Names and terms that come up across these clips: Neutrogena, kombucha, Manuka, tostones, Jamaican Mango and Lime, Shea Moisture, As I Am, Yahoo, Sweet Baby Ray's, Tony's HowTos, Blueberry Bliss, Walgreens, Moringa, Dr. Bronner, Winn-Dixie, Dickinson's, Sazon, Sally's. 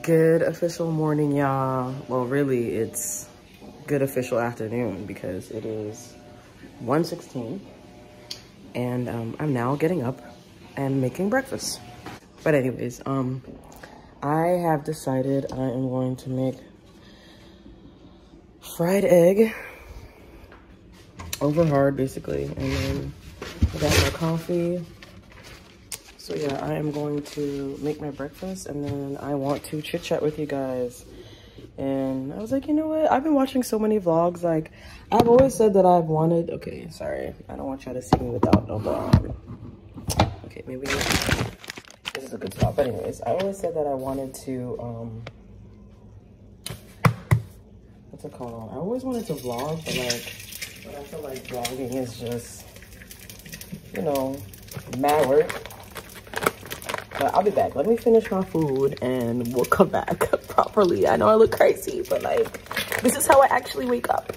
Good official morning, y'all. Well, really, it's good official afternoon because it is 1:16, and I'm now getting up and making breakfast. But anyways, I have decided I am going to make fried egg over hard, basically. And then I got my coffee. So yeah, I am going to make my breakfast and then I want to chit chat with you guys. And I was like, you know what? I've been watching so many vlogs. Like, I've always said that I've wanted, okay, sorry. I don't want y'all to see me without no vlog. Okay, maybe this is a good spot. But anyways, I always said that I wanted to, what's it called? I always wanted to vlog, but I feel like vlogging is just, you know, mad work. But I'll be back. Let me finish my food and we'll come back properly. I know I look crazy, but like, this is how I actually wake up.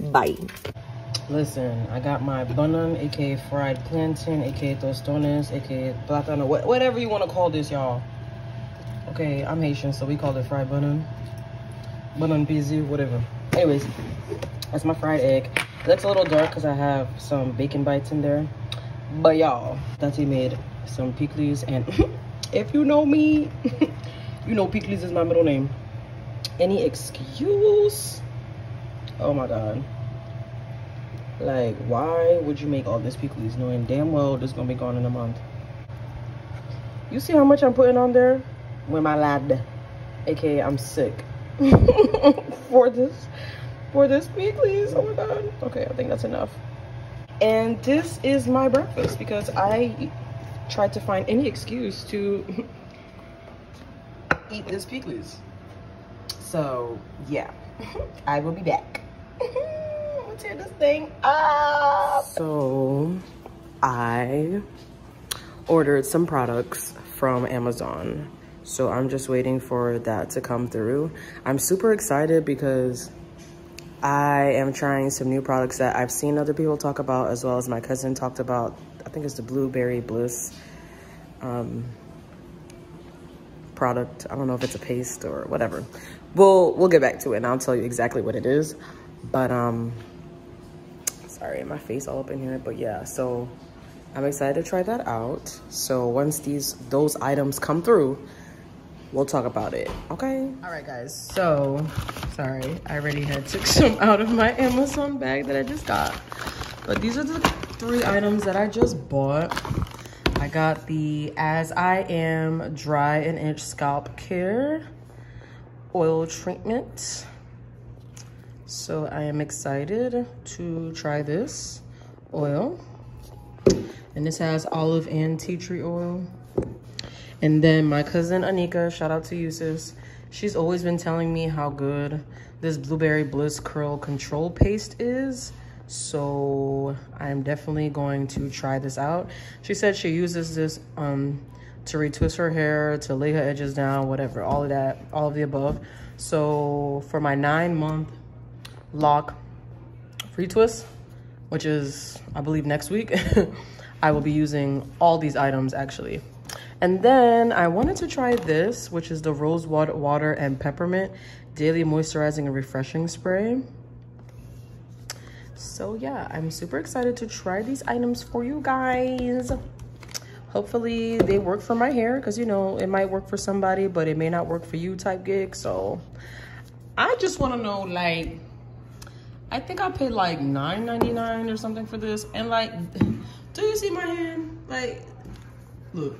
Bye. Listen, I got my banan, aka fried plantain, aka tostones, aka platano, whatever you want to call this, y'all. Okay, I'm Haitian, so we call it fried banan, banan pizzi, whatever. Anyways, that's my fried egg. It looks a little dark because I have some bacon bites in there. But y'all, Tati made some pickles, and if you know me, you know pickles is my middle name. Any excuse? Oh my god. Like, why would you make all this pickles knowing damn well this is gonna be gone in a month? You see how much I'm putting on there? With my lad, aka I'm sick. for this pickles. Oh my god. Okay, I think that's enough. And this is my breakfast because I tried to find any excuse to eat this pickles. So yeah, I will be back. Let's tear this thing up. So I ordered some products from Amazon. So I'm just waiting for that to come through. I'm super excited because I am trying some new products that I've seen other people talk about, as well as my cousin talked about. I think it's the Blueberry Bliss product. I don't know if it's a paste or whatever. We'll get back to it and I'll tell you exactly what it is. But sorry, my face all up in here. But yeah, so I'm excited to try that out. So once those items come through, we'll talk about it, okay? All right, guys, so, sorry, I already had took some out of my Amazon bag that I just got. But these are the 3 items that I just bought. I got the As I Am Dry and Itch Scalp Care Oil Treatment. So I am excited to try this oil. And this has olive and tea tree oil. And then my cousin Anika, shout out to you, sis. She's always been telling me how good this Blueberry Bliss Curl Control Paste is. So I'm definitely going to try this out. She said she uses this to retwist her hair, to lay her edges down, whatever, all of that, all of the above. So for my 9-month lock retwist, which is, I believe, next week, I will be using all these items actually. And then I wanted to try this, which is the Rose Water and Peppermint Daily Moisturizing and Refreshing Spray. So yeah, I'm super excited to try these items for you guys. Hopefully they work for my hair, because you know, it might work for somebody, but it may not work for you type gig. So I just want to know, like, I think I paid like $9.99 or something for this. And like, do you see my hand? Like, look.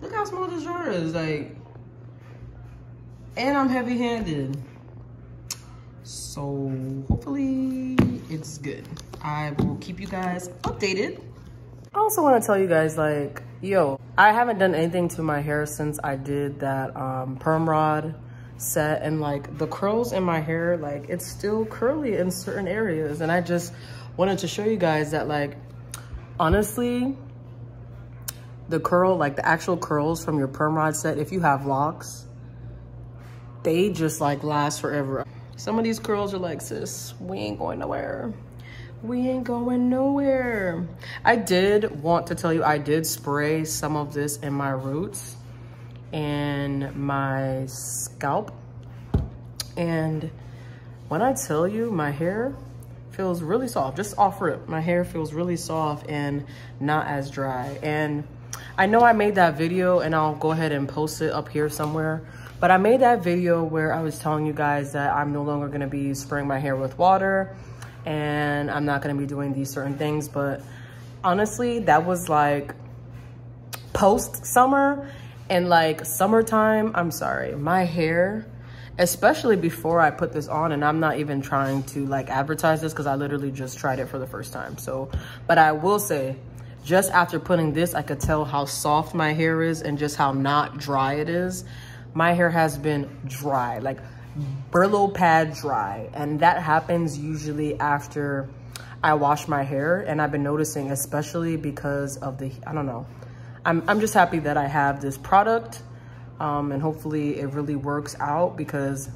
Look how small this jar is, like, and I'm heavy-handed. So hopefully it's good. I will keep you guys updated. I also want to tell you guys, like, yo, I haven't done anything to my hair since I did that perm rod set, and like the curls in my hair, like, it's still curly in certain areas. And I just wanted to show you guys that, like, honestly, the curl, like the actual curls from your perm rod set, if you have locks, they just like last forever. Some of these curls are like, sis, we ain't going nowhere. We ain't going nowhere. I did want to tell you, I did spray some of this in my roots and my scalp. And when I tell you, my hair feels really soft, just off rip. My hair feels really soft and not as dry. And I know I made that video, and I'll go ahead and post it up here somewhere, but I made that video where I was telling you guys that I'm no longer gonna be spraying my hair with water, and I'm not gonna be doing these certain things. But honestly, that was like post summer, and like summertime, I'm sorry, my hair, especially before I put this on, and I'm not even trying to like advertise this because I literally just tried it for the first time. So, but I will say, just after putting this, I could tell how soft my hair is and just how not dry it is. My hair has been dry, like Brillo pad dry. And that happens usually after I wash my hair. And I've been noticing, especially because of the, I don't know. I'm just happy that I have this product. And hopefully it really works out, because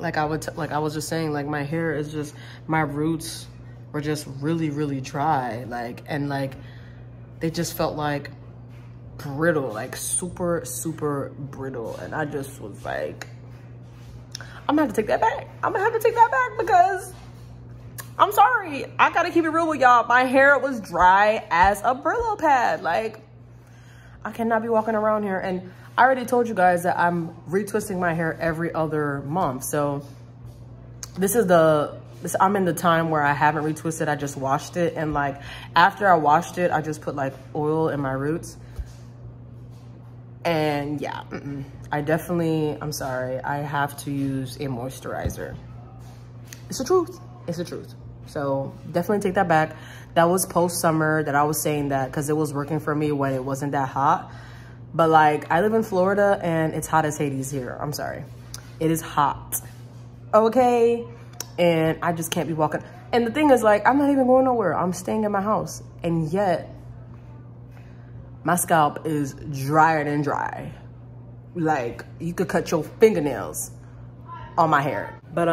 like I was just saying, like my hair is just, my roots were just really, really dry. Like, and like, they just felt like brittle, like super, super brittle. And I just was like, I'm gonna have to take that back. I'm gonna have to take that back, because I'm sorry. I gotta keep it real with y'all. My hair was dry as a Brillo pad. Like, I cannot be walking around here. And I already told you guys that I'm retwisting my hair every other month. So this is the, I'm in the time where I haven't retwisted. I just washed it. And like, after I washed it, I just put like oil in my roots. And yeah, I definitely, I'm sorry, I have to use a moisturizer. It's the truth. It's the truth. So definitely take that back. That was post summer that I was saying that, because it was working for me when it wasn't that hot. But like, I live in Florida and it's hot as Hades here. I'm sorry. It is hot. Okay. And I just can't be walking. And the thing is, like, I'm not even going nowhere. I'm staying in my house. And yet my scalp is drier than dry. Like, you could cut your fingernails on my hair. But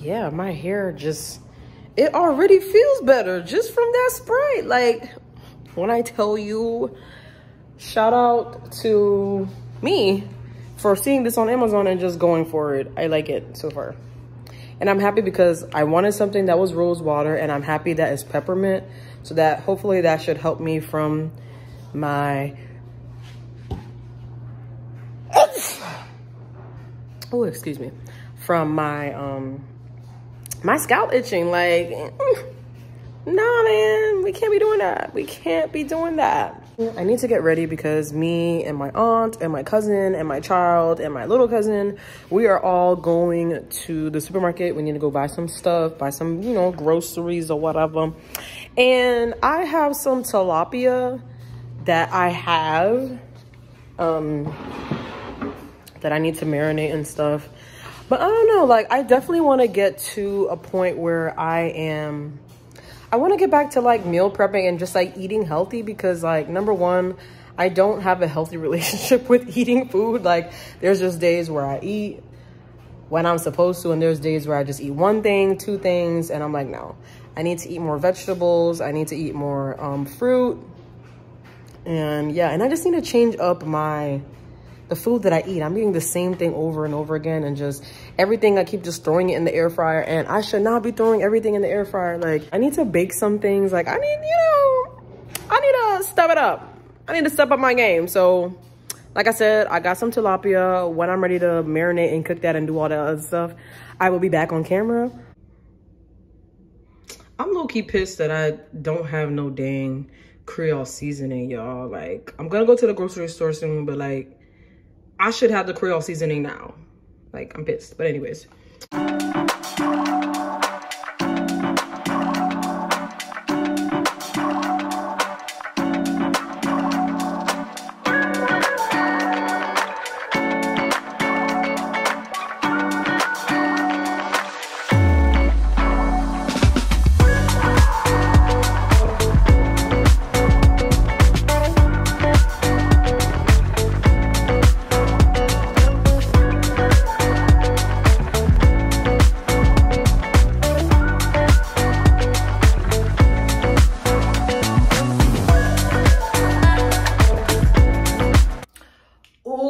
yeah, my hair just, it already feels better just from that spray. Like, when I tell you, shout out to me for seeing this on Amazon and just going for it. I like it so far. And I'm happy because I wanted something that was rose water, and I'm happy that it's peppermint. So that hopefully that should help me from my, oh, excuse me, from my, my scalp itching. Like, nah, man, we can't be doing that. We can't be doing that. I need to get ready, because me and my aunt and my cousin and my child and my little cousin, we are all going to the supermarket. We need to go buy some stuff, buy some, you know, groceries or whatever. And I have some tilapia that I have, that I need to marinate and stuff. But I don't know, like, I definitely want to get to a point where I want to get back to like meal prepping and just like eating healthy, because like, number one, I don't have a healthy relationship with eating food. Like, there's just days where I eat when I'm supposed to, and there's days where I just eat one thing, two things, and I'm like, no, I need to eat more vegetables. I need to eat more fruit. And yeah, and I just need to change up the food that I eat. I'm eating the same thing over and over again, and just everything, I keep just throwing it in the air fryer, and I should not be throwing everything in the air fryer. Like, I need to bake some things. Like, I need, you know, I need to step it up. I need to step up my game. So like I said, I got some tilapia. When I'm ready to marinate and cook that and do all that other stuff, I will be back on camera. I'm low-key pissed that I don't have no dang Creole seasoning, y'all. Like, I'm gonna go to the grocery store soon, but like, I should have the Creole seasoning now. Like, I'm pissed, but anyways.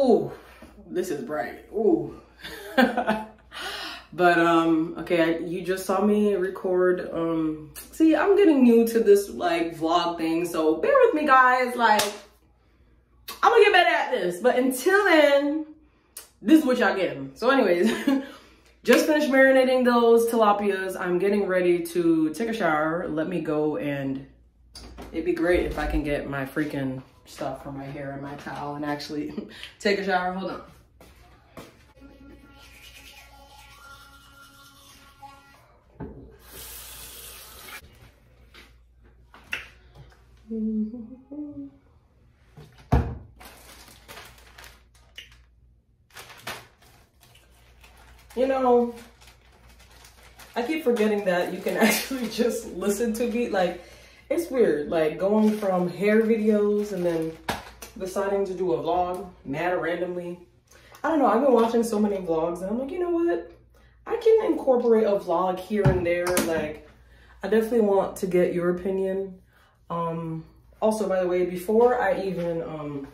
Ooh, this is bright. Ooh. But okay, you just saw me record. See, I'm getting new to this like vlog thing, so bear with me, guys. Like, I'm gonna get better at this, but until then, this is what y'all getting. So anyways, just finished marinating those tilapias. I'm getting ready to take a shower. Let me go, and it'd be great if I can get my freaking stuff for my hair and my towel and actually take a shower. Hold on. You know, I keep forgetting that you can actually just listen to me. Like, it's weird, like going from hair videos and then deciding to do a vlog mad randomly. I don't know, I've been watching so many vlogs and I'm like, you know what? I can incorporate a vlog here and there. Like, I definitely want to get your opinion. Also, by the way, before I even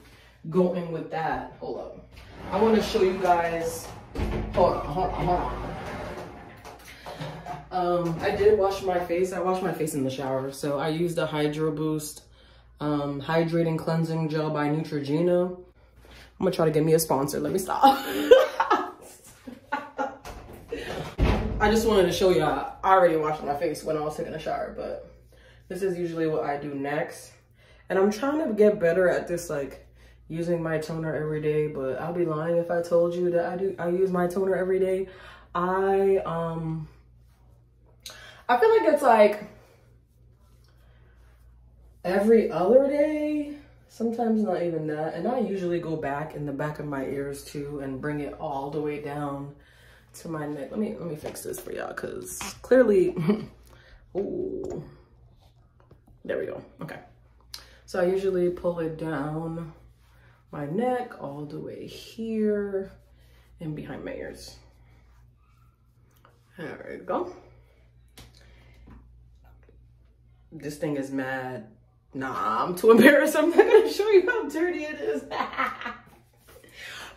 go in with that, hold up. I want to show you guys, hold on. I did wash my face. I washed my face in the shower. So I used the Hydro Boost Hydrating Cleansing Gel by Neutrogena. I'm gonna try to get me a sponsor. Let me stop. I just wanted to show y'all, I already washed my face when I was taking a shower, but this is usually what I do next. And I'm trying to get better at this, like using my toner every day, but I'll be lying if I told you that I use my toner every day. I feel like it's like every other day, sometimes not even that. And I usually go back in the back of my ears too and bring it all the way down to my neck. Let me fix this for y'all, cause clearly, ooh. There we go, okay. So I usually pull it down my neck all the way here and behind my ears. There we go. This thing is mad. Nah, I'm too embarrassed. I'm not gonna show you how dirty it is.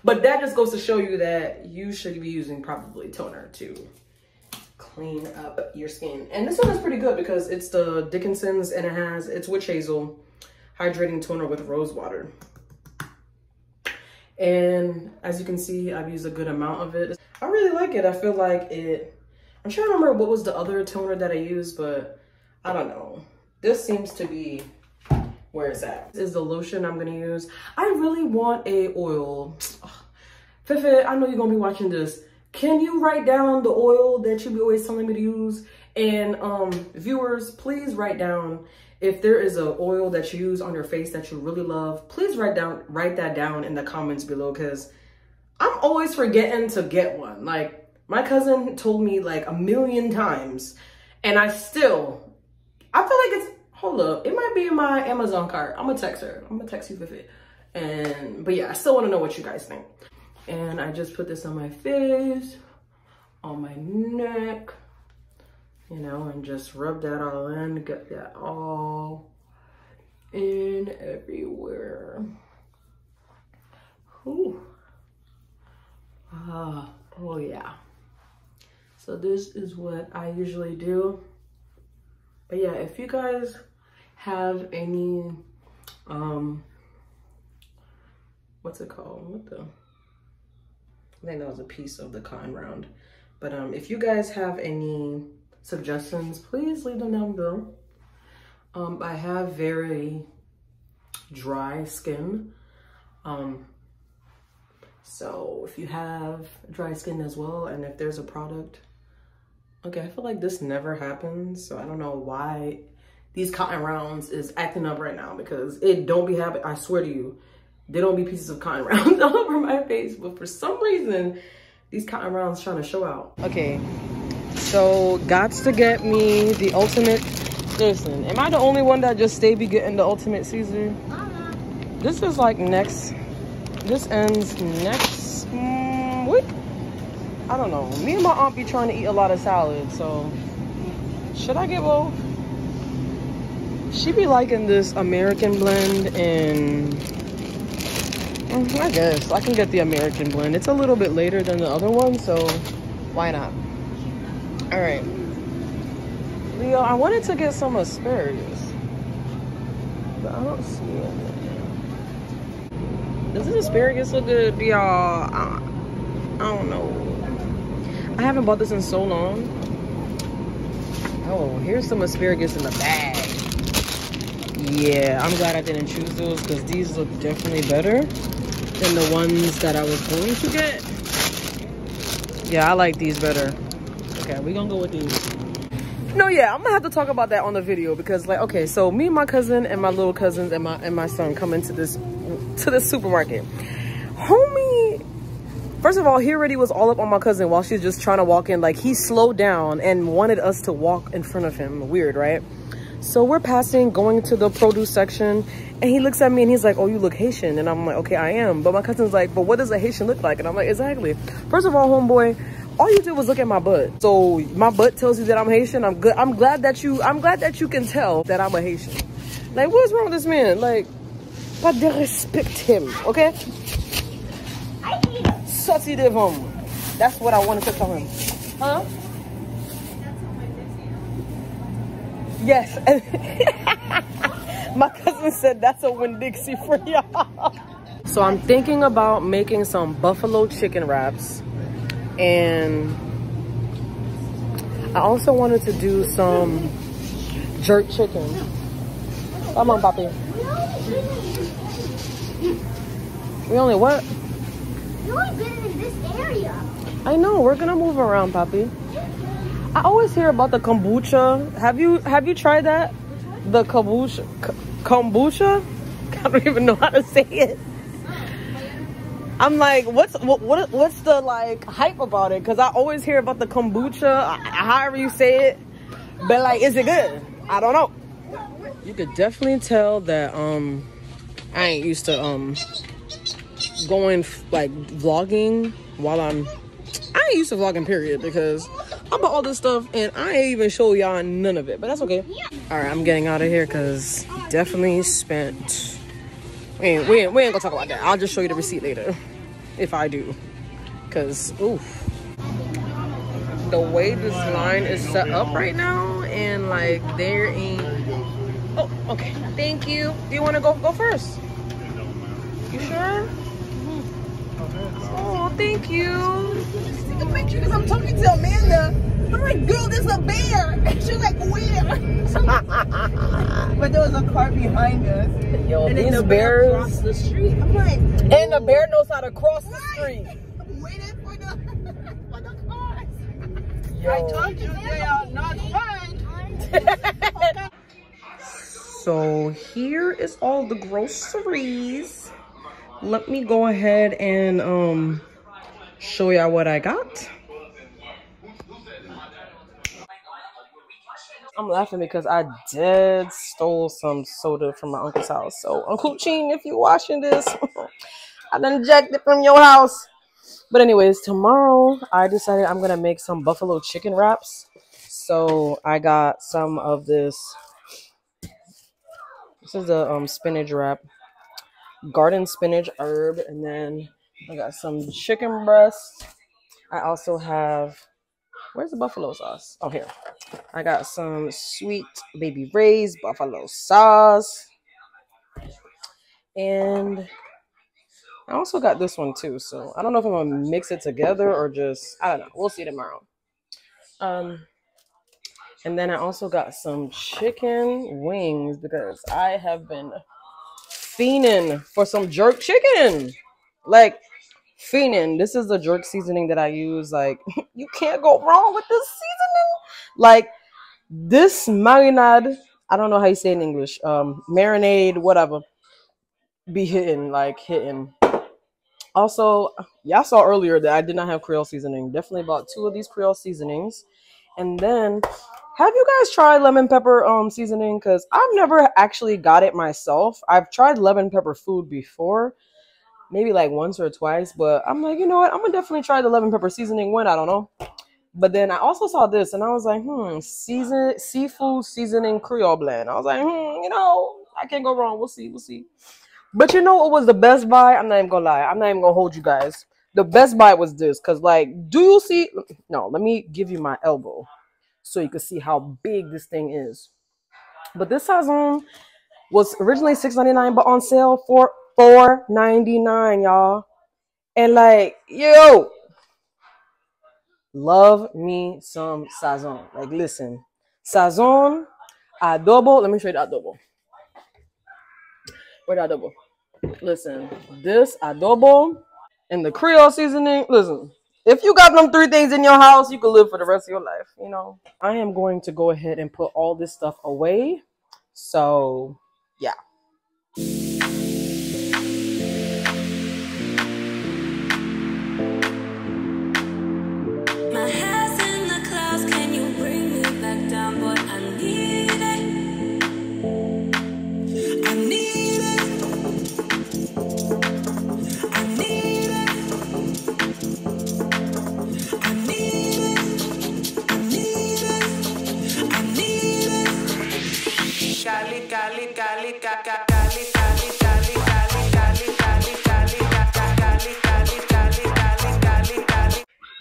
But that just goes to show you that you should be using probably toner too. Clean up your skin. And this one is pretty good because it's the Dickinson's and it's witch hazel hydrating toner with rose water. And as you can see, I've used a good amount of it. I really like it. I feel like it, I'm trying to remember what was the other toner that I used, but I don't know. This seems to be where it's at. This is the lotion I'm gonna use. I really want a oil. Oh, Fifi, I know you're gonna be watching this. Can you write down the oil that you be always telling me to use? And viewers, please write down if there is an oil that you use on your face that you really love. Please write that down in the comments below, because I'm always forgetting to get one. Like, my cousin told me like a million times, and I feel like it's, hold up, it might be in my Amazon cart. I'm gonna text her. I'm gonna text you with it. But yeah, I still wanna know what you guys think. And I just put this on my face, on my neck, you know, and just rub that all in, get that all in everywhere. Ooh. Oh yeah. So this is what I usually do. But yeah, if you guys have any, what's it called? What the? I think that was a piece of the cotton round. But if you guys have any suggestions, please leave them down below. I have very dry skin. So if you have dry skin as well, and if there's a product, okay, I feel like this never happens. So I don't know why these cotton rounds is acting up right now, because it don't be happening, I swear to you. They don't be pieces of cotton rounds all over my face, but for some reason, these cotton rounds trying to show out. Okay, so gots to get me the ultimate. Listen, am I the only one that just stay be getting the ultimate Caesar? This is like next, this ends next week? I don't know. Me and my aunt be trying to eat a lot of salad, so should I get both? She be liking this American blend and I guess I can get the American blend. It's a little bit later than the other one, so why not? All right, Leo, I wanted to get some asparagus, but I don't see it. Does this asparagus look good, y'all? I don't know. I haven't bought this in so long. Oh, here's some asparagus in the bag. Yeah, I'm glad I didn't choose those because these look definitely better than the ones that I was going to get. Yeah, I like these better. Okay, we're gonna go with these. No, yeah, I'm gonna have to talk about that on the video because, like, okay, so me and my cousin and my little cousins and my son come into this supermarket. Homie, first of all, he already was all up on my cousin while she's just trying to walk in. Like, he slowed down and wanted us to walk in front of him. Weird, right? So we're passing, going to the produce section, and he looks at me and he's like, oh, you look Haitian. And I'm like, okay, I am. But my cousin's like, but what does a Haitian look like? And I'm like, exactly. First of all, homeboy, all you did was look at my butt. So my butt tells you that I'm Haitian. I'm good. I'm glad that you can tell that I'm a Haitian. Like, what is wrong with this man? Like, but they respect him, okay? Sorti de home. That's what I wanted to tell him. Huh? Yes. My cousin said that's a Winn-Dixie for y'all. So I'm thinking about making some buffalo chicken wraps. And I also wanted to do some jerk chicken. Come on, Papi. We only what? We've only been in this area. I know, we're gonna move around, Papi. I always hear about the kombucha. Have you tried that? The kombucha, kombucha? I don't even know how to say it. I'm like, what's the, like, hype about it? Because I always hear about the kombucha, however you say it. But, like, is it good? I don't know. You could definitely tell that I ain't used to going, like, vlogging while I ain't used to vlogging, period, because I bought all this stuff and I ain't even show y'all none of it. But that's okay. All right, I'm getting out of here because definitely spent... We ain't gonna talk about that. I'll just show you the receipt later. If I do. Cause, oof. The way this line is set up right now, and like, there ain't... Oh, okay. Thank you. Do you wanna go first? You sure? Oh, thank you. Just take a picture because I'm talking to Amanda. I'm like, girl, there's a bear. And she's like, where? But there was a car behind us. Yo, and these bears crossed the street. I'm like, ooh. And the bear knows how to cross the street. Waiting for the cars. Yo. I told you they are not fun. So here is all the groceries. Let me go ahead and show y'all what I got. I'm laughing because I dead stole some soda from my uncle's house. So, Uncle Chin, if you're watching this, I done jacked it from your house. But anyways, tomorrow I decided I'm going to make some buffalo chicken wraps. So, I got some of this. This is a spinach wrap. Garden spinach herb. And then I got some chicken breasts. I also have... Where's the buffalo sauce? Oh, here. I got some Sweet Baby Ray's buffalo sauce. And I also got this one too. So I don't know if I'm going to mix it together or just, I don't know. We'll see tomorrow. And then I also got some chicken wings because I have been fiending for some jerk chicken. Like, fiending. This is the jerk seasoning that I use. Like, you can't go wrong with this seasoning. Like, this marinade, I don't know how you say it in English, marinade, whatever, be hitting, like, hitting. Also, y'all saw earlier that I did not have Creole seasoning. Definitely bought two of these Creole seasonings. And then, have you guys tried lemon pepper seasoning? Because I've never actually got it myself. I've tried lemon pepper food before, maybe like once or twice, but I'm like, you know what? I'm gonna definitely try the lemon pepper seasoning one. I don't know. But then I also saw this and I was like, seafood seasoning Creole blend. I was like, you know, I can't go wrong. We'll see. But you know what was the best buy? I'm not even gonna lie. I'm not even gonna hold you guys. The best buy was this, because like, do you see? No, let me give you my elbow so you can see how big this thing is. But this Sazon was originally $6.99, but on sale for $4.99, y'all. And like, yo, love me some Sazon. Like, listen, Sazon, adobo. Let me show you the adobo. Where the adobo? Listen, this adobo and the Creole seasoning. Listen, if you got them three things in your house, you can live for the rest of your life, you know. I am going to go ahead and put all this stuff away. So, yeah.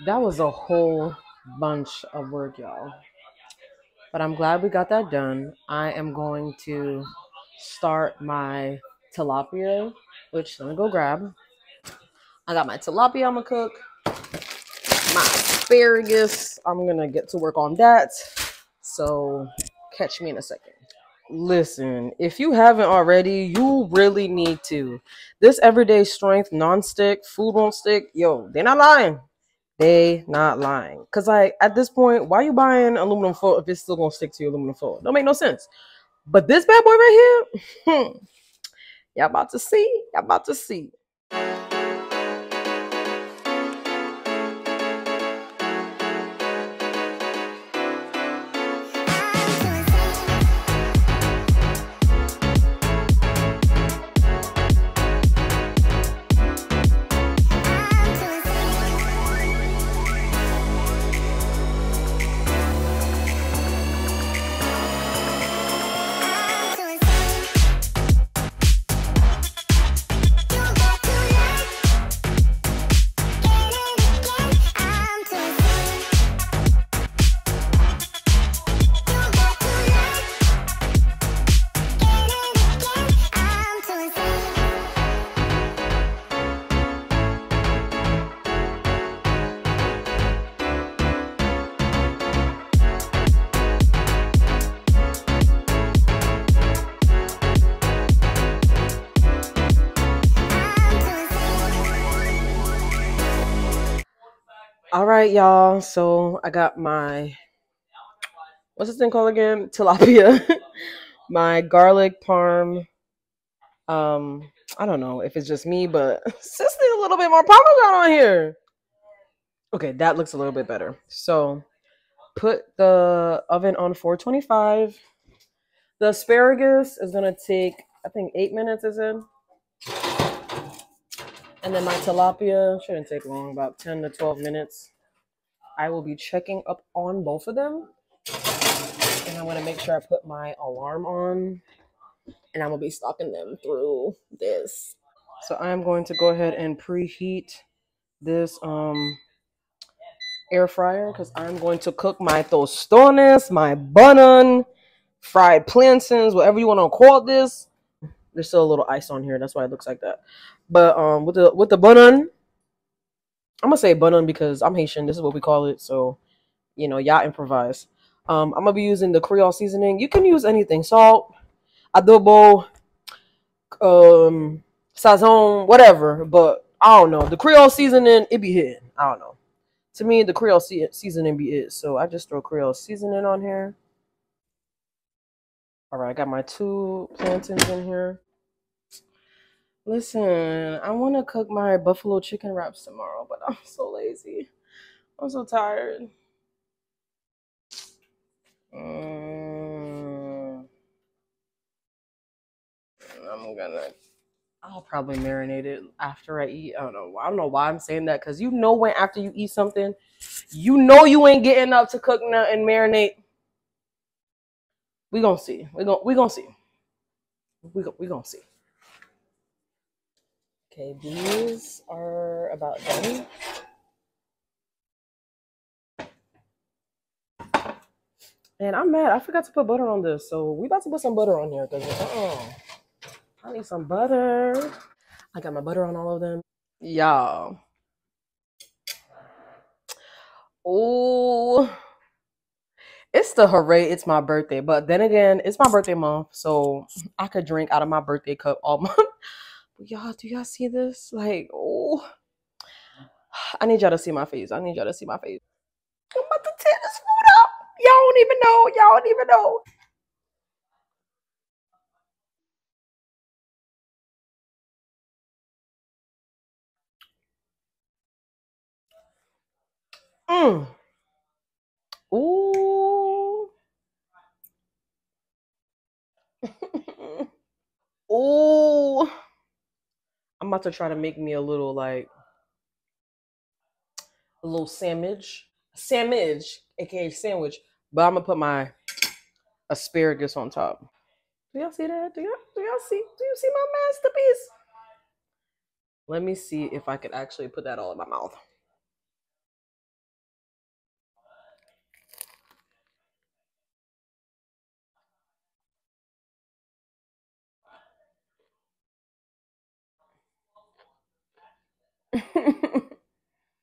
That was a whole bunch of work, y'all, but I'm glad we got that done. I am going to start my tilapia, which I'm gonna go grab. I got my tilapia I'm gonna cook, my asparagus, I'm gonna get to work on that, so catch me in a second. Listen, if you haven't already, you really need to. This Everyday Strength non-stick, food won't stick. Yo, they're not lying. They not lying. Because like, at this point, why are you buying aluminum foil if it's still going to stick to your aluminum foil? Don't make no sense. But this bad boy right here, y'all about to see. Y'all about to see. All right, y'all, so I got my, what's this thing called again? Tilapia. My garlic parm. I don't know if it's just me, but sis need a little bit more parmesan on here. Okay, that looks a little bit better. So put the oven on 425. The asparagus is gonna take, I think, 8 minutes, is it? And then my tilapia shouldn't take long, about 10 to 12 minutes. I will be checking up on both of them. And I want to make sure I put my alarm on. And I will be stalking them through this. So I am going to go ahead and preheat this air fryer, because I'm going to cook my tostones, my bun, fried plantains, whatever you want to call this. There's still a little ice on here, that's why it looks like that. But with the bun-un, I'm gonna say bun-un because I'm Haitian, this is what we call it, so you know, y'all improvise. I'm gonna be using the Creole seasoning. You can use anything, salt, adobo, sazon, whatever, but I don't know, the Creole seasoning, it be hitting. I don't know, to me the Creole seasoning be it, so I just throw Creole seasoning on here. All right, I got my two plantains in here. Listen, I want to cook my buffalo chicken wraps tomorrow, but I'm so lazy. I'm so tired. I'll probably marinate it after I eat. I don't know why I'm saying that, because you know when after you eat something, you know you ain't getting up to cook nothing and marinate. We're gonna see. We're gonna see. Okay, these are about done. And I'm mad. I forgot to put butter on this. So we about to put some butter on here because I need some butter. I got my butter on all of them. Y'all. Oh, it's the hooray. It's my birthday. But then again, it's my birthday month. So I could drink out of my birthday cup all month. But y'all, do y'all see this? Like, oh, I need y'all to see my face. I need y'all to see my face. I'm about to tear this food up. Y'all don't even know. Y'all don't even know. Ooh. Ooh. I'm about to try to make me a little, like, a little sandwich. Sandwich, aka sandwich. But I'm gonna put my asparagus on top. Do y'all see that? Do you see my masterpiece? Let me see if I could actually put that all in my mouth.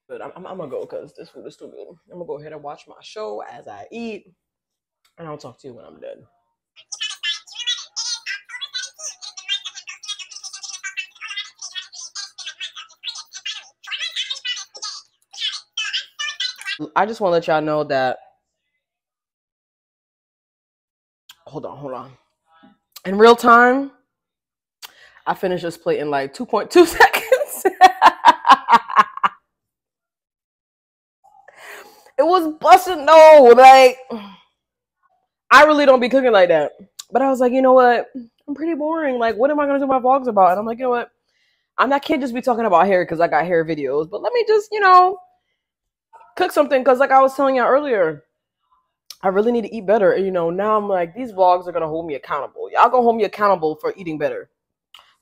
But I'm gonna go because this food is too good. I'm gonna go ahead and watch my show as I eat, and I'll talk to you when I'm done. I just want to let y'all know that. Hold on. In real time, I finished this plate in like 2.2 seconds. It was busting. No, like, I really don't be cooking like that. But I was like, you know what? I'm pretty boring. Like, what am I going to do my vlogs about? And I'm like, you know what? I can't just be talking about hair because I got hair videos. But let me just, you know, cook something. Because like I was telling y'all earlier, I really need to eat better. And, you know, now I'm like, these vlogs are going to hold me accountable. Y'all going to hold me accountable for eating better.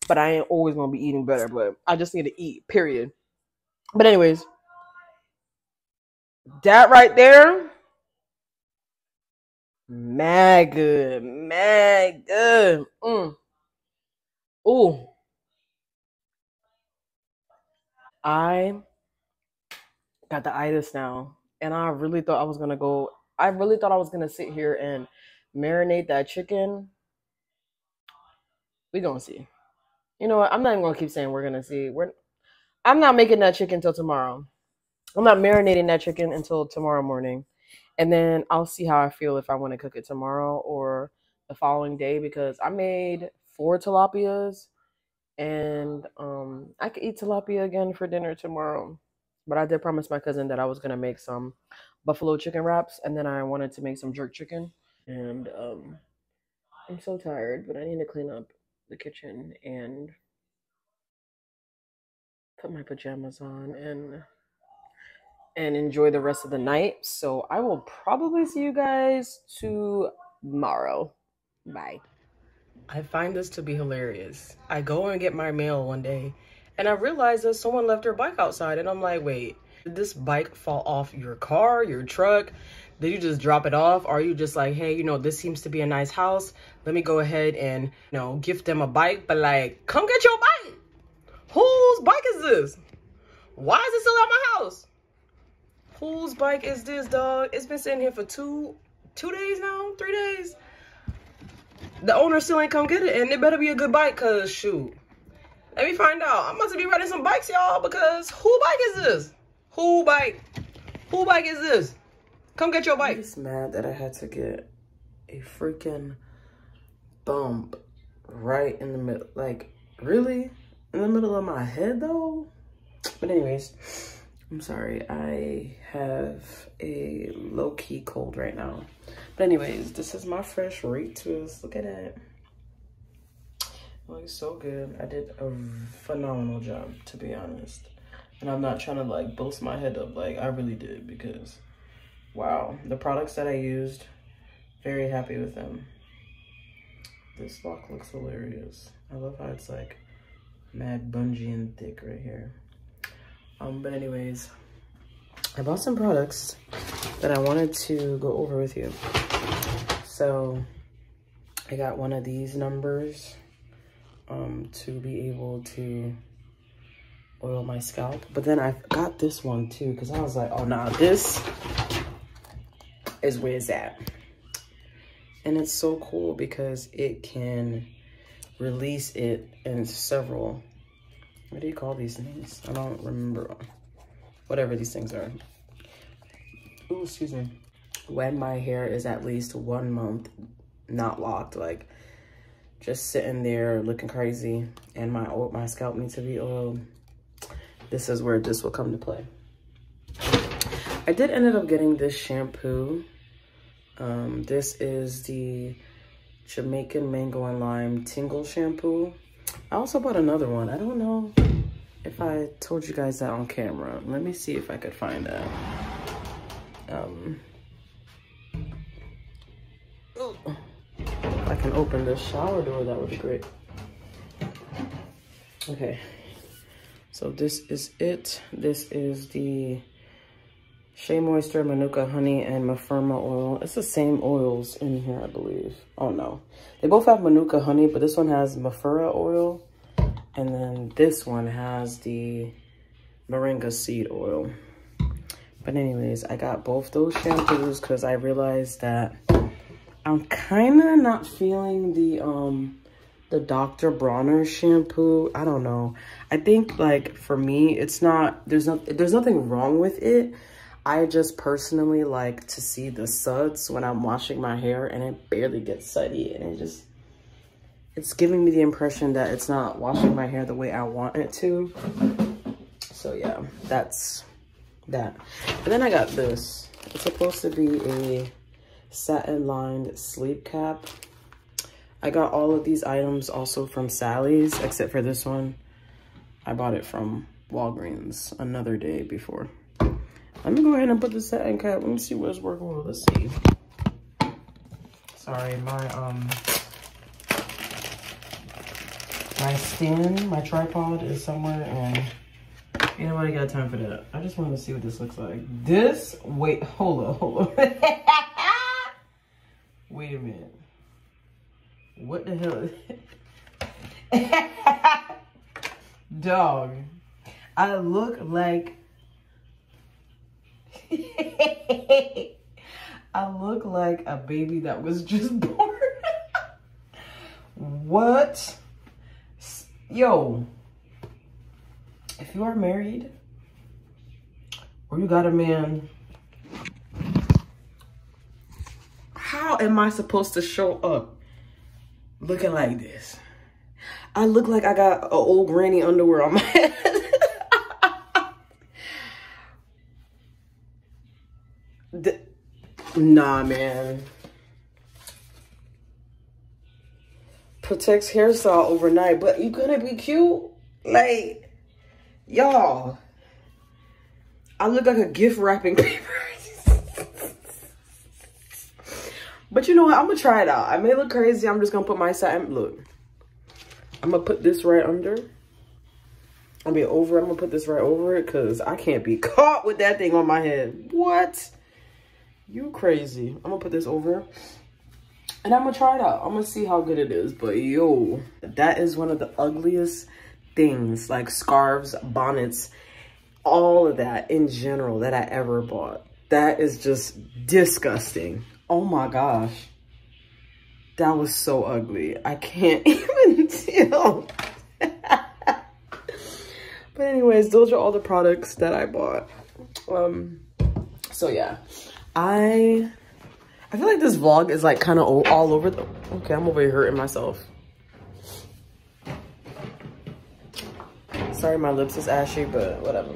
But I ain't always going to be eating better. But I just need to eat, period. But anyways. That right there, mad good, mad good. Ooh, I got the itis now, and I really thought I was gonna go. I really thought I was gonna sit here and marinate that chicken. We gonna see. You know what? I'm not even gonna keep saying we're gonna see. I'm not making that chicken till tomorrow. I'm not marinating that chicken until tomorrow morning, and then I'll see how I feel if I want to cook it tomorrow or the following day, because I made 4 tilapias, and I could eat tilapia again for dinner tomorrow. But I did promise my cousin that I was going to make some buffalo chicken wraps, and then I wanted to make some jerk chicken, and I'm so tired, but I need to clean up the kitchen and put my pajamas on and enjoy the rest of the night. So I will probably see you guys tomorrow. Bye. I find this to be hilarious. I go and get my mail one day, and I realize that someone left their bike outside, and I'm like, wait, did this bike fall off your car, your truck? Did you just drop it off? Or are you just like, hey, you know, this seems to be a nice house. Let me go ahead and, you know, gift them a bike, but like, come get your bike. Whose bike is this? Why is it still at my house? Whose bike is this, dog? It's been sitting here for two days now, 3 days. The owner still ain't come get it, and it better be a good bike, cause shoot. Let me find out. I must be riding some bikes, y'all, because who bike is this? Who bike? Who bike is this? Come get your bike. I'm just mad that I had to get a freaking bump right in the middle. Like, really? In the middle of my head, though? But anyways. I'm sorry, I have a low-key cold right now. But anyways, this is my fresh rate twist. Look at that. It looks so good. I did a phenomenal job, to be honest. And I'm not trying to, like, boast my head up. Like, I really did, because, wow. The products that I used, very happy with them. This lock looks hilarious. I love how it's, like, mad bungee and thick right here. But anyways, I bought some products that I wanted to go over with you. So I got one of these numbers to be able to oil my scalp. But then I got this one too, because I was like, oh nah, this is where it's at. And it's so cool because it can release it in several, what do you call these things? I don't remember. Whatever these things are. Ooh, excuse me. When my hair is at least 1 month not locked, like just sitting there looking crazy, and my scalp needs to be oiled, this is where this will come to play. I did end up getting this shampoo. This is the Jamaican Mango and Lime Tingle Shampoo. I also bought another one. I don't know if I told you guys that on camera. Let me see if I could find that. If I can open the shower door, that would be great. Okay. So this is it. This is the Shea Moisture, Manuka Honey, and Mafirma Oil. It's the same oils in here, I believe. Oh, no. They both have Manuka Honey, but this one has Mafirma Oil. And then this one has the Moringa Seed Oil. But anyways, I got both those shampoos because I realized that I'm kind of not feeling the Dr. Bronner shampoo. I don't know. I think, like, for me, it's not... There's nothing wrong with it. I just personally like to see the suds when I'm washing my hair, and it barely gets suddy, and it's giving me the impression that it's not washing my hair the way I want it to. So yeah, that's that. And then I got this. It's supposed to be a satin lined sleep cap. I got all of these items also from Sally's, except for this one. I bought it from Walgreens another day before. Let me go ahead and put the satin cap. Let me see what's working with. Let's see. Sorry, my stand, my tripod is somewhere, and ain't nobody got time for that. I just wanted to see what this looks like. This, wait, hold on. Wait a minute. What the hell is it? Dog, I look like... I look like a baby that was just born. What? Yo, if you are married or you got a man, how am I supposed to show up looking like this? I look like I got an old granny underwear on my head. Nah, man. Protects hairstyle overnight, but you gonna be cute? Like, y'all, I look like a gift wrapping paper. But you know what? I'm gonna try it out. I may look crazy. I'm just gonna put my satin. Look, I'm gonna put this right under. I'm gonna put this right over it because I can't be caught with that thing on my head. What? You crazy. I'm gonna put this over and I'm gonna try it out. I'm gonna see how good it is. But yo, that is one of the ugliest things, like scarves, bonnets, all of that in general, that I ever bought. That is just disgusting. Oh my gosh, that was so ugly. I can't even tell. But anyways, those are all the products that I bought. So yeah, I feel like this vlog is like kind of all over the... Okay, I'm over here hurting myself. Sorry, my lips is ashy, but whatever.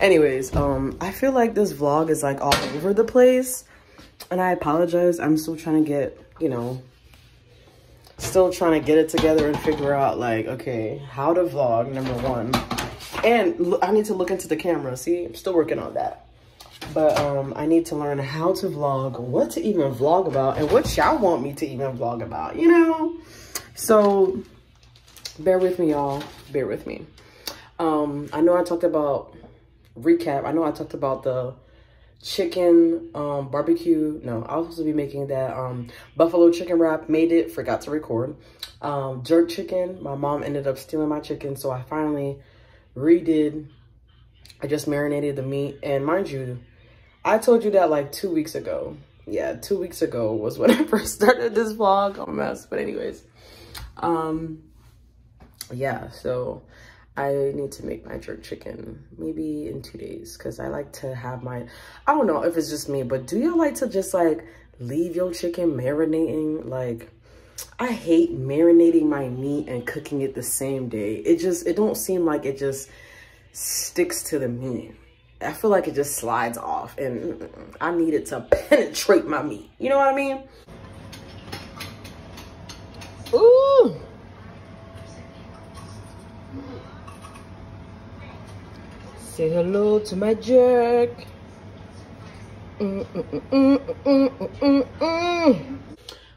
Anyways, I feel like this vlog is like all over the place, and I apologize. I'm still trying to get, you know, still trying to get it together and figure out like, okay, how to vlog, number one. And I need to look into the camera. See, I'm still working on that. But I need to learn how to vlog, what to even vlog about, and what y'all want me to even vlog about, you know? So bear with me, y'all. Bear with me. I know I talked about recap. I know I talked about the chicken barbecue. No, I was supposed to be making that buffalo chicken wrap. Made it, forgot to record. Jerk chicken. My mom ended up stealing my chicken, so I finally redid. I just marinated the meat, and mind you, I told you that like 2 weeks ago. Yeah, 2 weeks ago was when I first started this vlog. I'm a mess, but anyways, yeah, so I need to make my jerk chicken maybe in 2 days, because I like to have my, I don't know if it's just me, but do y'all like to just like leave your chicken marinating? Like, I hate marinating my meat and cooking it the same day. It don't seem like it just sticks to the meat. I feel like it just slides off, and I need it to penetrate my meat. You know what I mean? Ooh. Say hello to my jerk.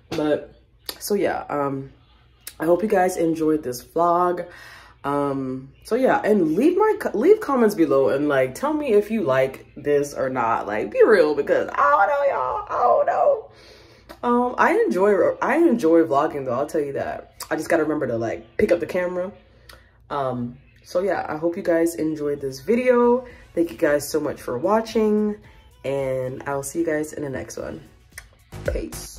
But so yeah, I hope you guys enjoyed this vlog. So yeah, and leave comments below and like tell me if you like this or not. Like, be real, because I don't know, y'all. I don't know. I enjoy vlogging though, I'll tell you that. I just gotta remember to like pick up the camera. So yeah, I hope you guys enjoyed this video. Thank you guys so much for watching, and I'll see you guys in the next one. Peace.